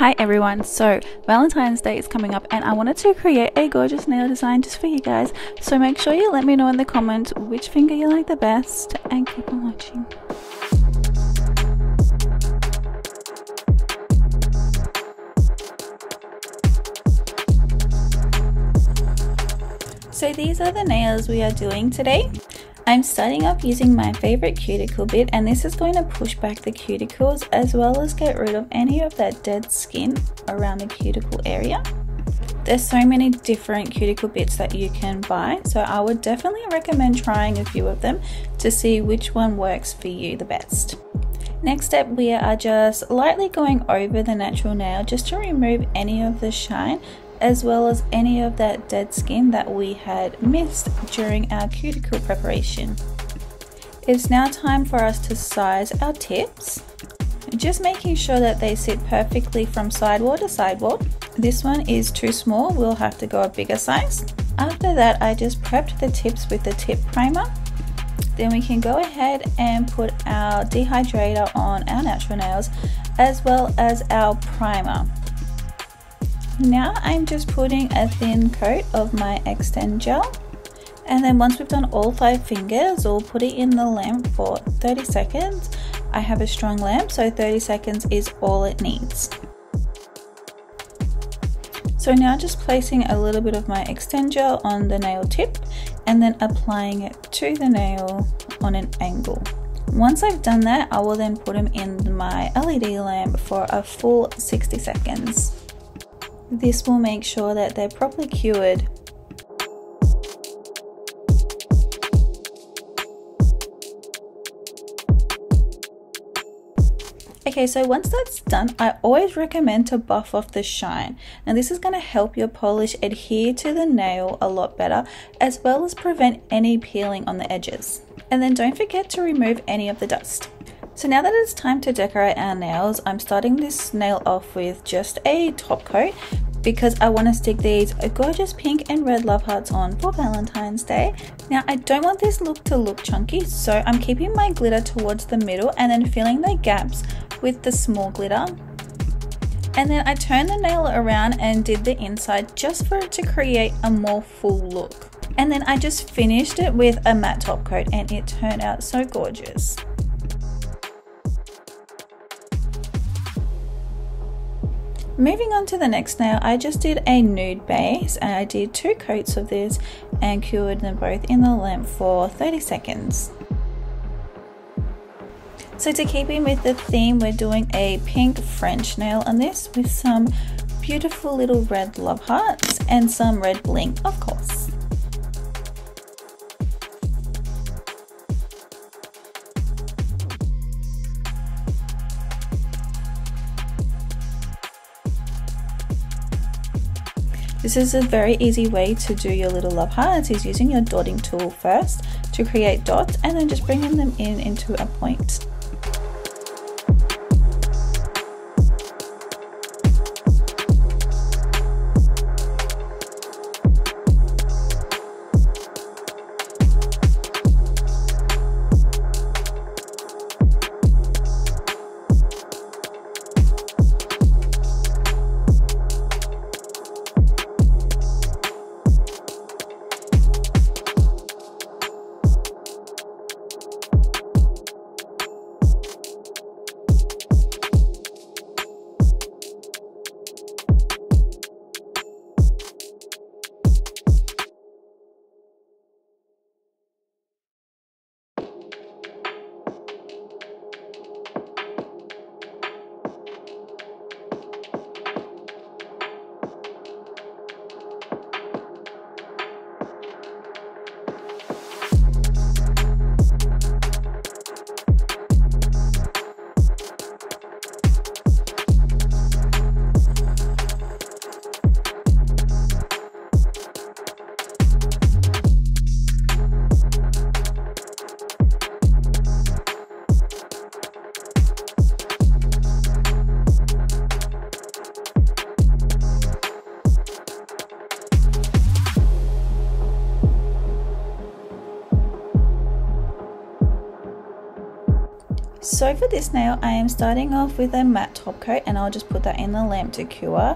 Hi everyone, so Valentine's Day is coming up and I wanted to create a gorgeous nail design just for you guys, so make sure you let me know in the comments which finger you like the best and keep on watching. So these are the nails we are doing today. I'm starting off using my favorite cuticle bit, and this is going to push back the cuticles as well as get rid of any of that dead skin around the cuticle area. There's so many different cuticle bits that you can buy, so I would definitely recommend trying a few of them to see which one works for you the best. Next step, we are just lightly going over the natural nail just to remove any of the shine as well as any of that dead skin that we had missed during our cuticle preparation. It's now time for us to size our tips, just making sure that they sit perfectly from sidewall to sidewall. This one is too small, we'll have to go a bigger size. After that, I just prepped the tips with the tip primer. Then we can go ahead and put our dehydrator on our natural nails as well as our primer. Now I'm just putting a thin coat of my Xtend gel, and then once we've done all 5 fingers, we'll put it in the lamp for 30 seconds. I have a strong lamp, so 30 seconds is all it needs. So now just placing a little bit of my Xtend gel on the nail tip and then applying it to the nail on an angle. Once I've done that, I will then put them in my LED lamp for a full 60 seconds. This will make sure that they're properly cured. Okay, so once that's done, I always recommend to buff off the shine. And this is going to help your polish adhere to the nail a lot better, as well as prevent any peeling on the edges. And then don't forget to remove any of the dust. So now that it's time to decorate our nails, I'm starting this nail off with just a top coat because I want to stick these gorgeous pink and red love hearts on for Valentine's Day. Now I don't want this look to look chunky, so I'm keeping my glitter towards the middle and then filling the gaps with the small glitter. And then I turned the nail around and did the inside just for it to create a more full look. And then I just finished it with a matte top coat and it turned out so gorgeous. Moving on to the next nail, I just did a nude base and I did 2 coats of this and cured them both in the lamp for 30 seconds. So to keep in with the theme, we're doing a pink French nail on this with some beautiful little red love hearts and some red bling, of course. This is a very easy way to do your little love hearts, is using your dotting tool first to create dots and then just bringing them in into a point. So for this nail, I am starting off with a matte top coat, and I'll just put that in the lamp to cure.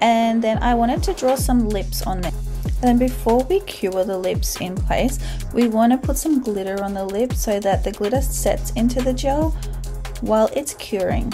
And then I wanted to draw some lips on there. Then before we cure the lips in place, we want to put some glitter on the lip so that the glitter sets into the gel while it's curing.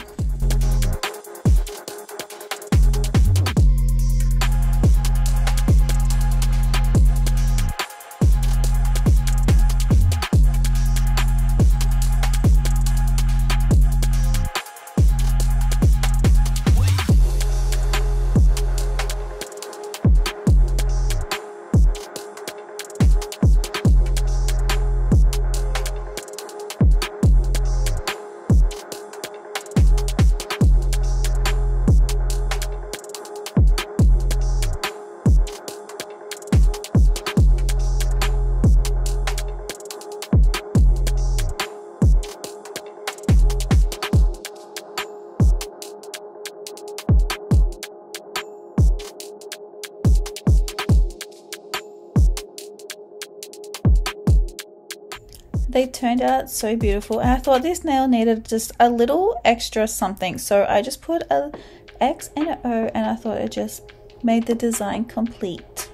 They turned out so beautiful, and I thought this nail needed just a little extra something, so I just put a X and an O, and I thought it just made the design complete.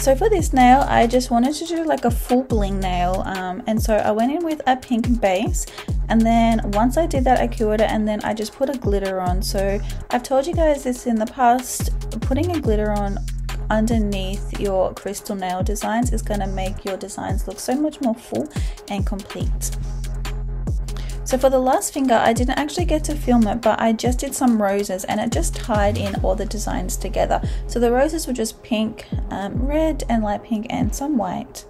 So for this nail, I just wanted to do like a full bling nail, and so I went in with a pink base, and then once I did that, I cured it, and then I just put a glitter on. So I've told you guys this in the past, putting a glitter on underneath your crystal nail designs is going to make your designs look so much more full and complete. So for the last finger, I didn't actually get to film it, but I just did some roses, and it just tied in all the designs together. So the roses were just pink, red and light pink, and some white.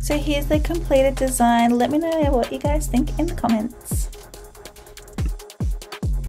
So here's the completed design. Let me know what you guys think in the comments.